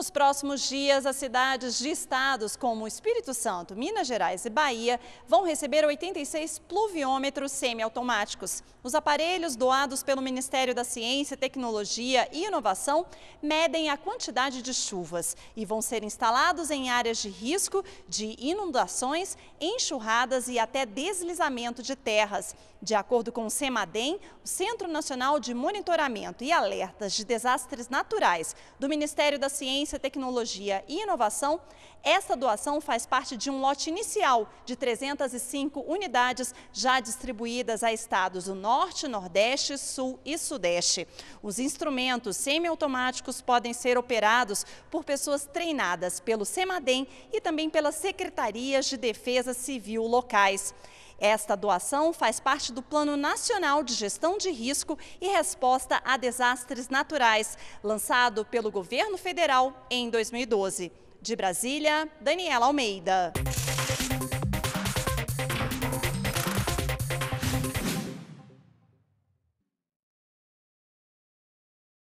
Nos próximos dias, as cidades de estados como Espírito Santo, Minas Gerais e Bahia vão receber 86 pluviômetros semiautomáticos. Os aparelhos doados pelo Ministério da Ciência, Tecnologia e Inovação medem a quantidade de chuvas e vão ser instalados em áreas de risco de inundações, enxurradas e até deslizamento de terras. De acordo com o CEMADEN, o Centro Nacional de Monitoramento e Alertas de Desastres Naturais do Ministério da Ciência, Tecnologia e Inovação, esta doação faz parte de um lote inicial de 305 unidades já distribuídas a estados do Norte, Nordeste, Sul e Sudeste. Os instrumentos semiautomáticos podem ser operados por pessoas treinadas pelo CEMADEN e também pelas secretarias de Defesa Civil locais. Esta doação faz parte do Plano Nacional de Gestão de Risco e Resposta a Desastres Naturais, lançado pelo governo federal em 2012. De Brasília, Daniela Almeida.